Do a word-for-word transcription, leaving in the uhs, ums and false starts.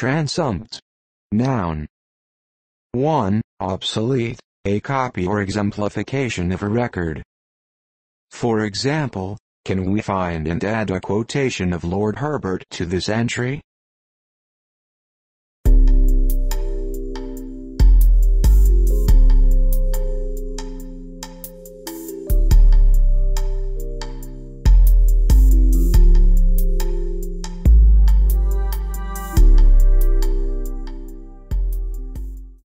Transumpt. Noun. one. Obsolete, a copy or exemplification of a record. For example, can we find and add a quotation of Lord Herbert to this entry?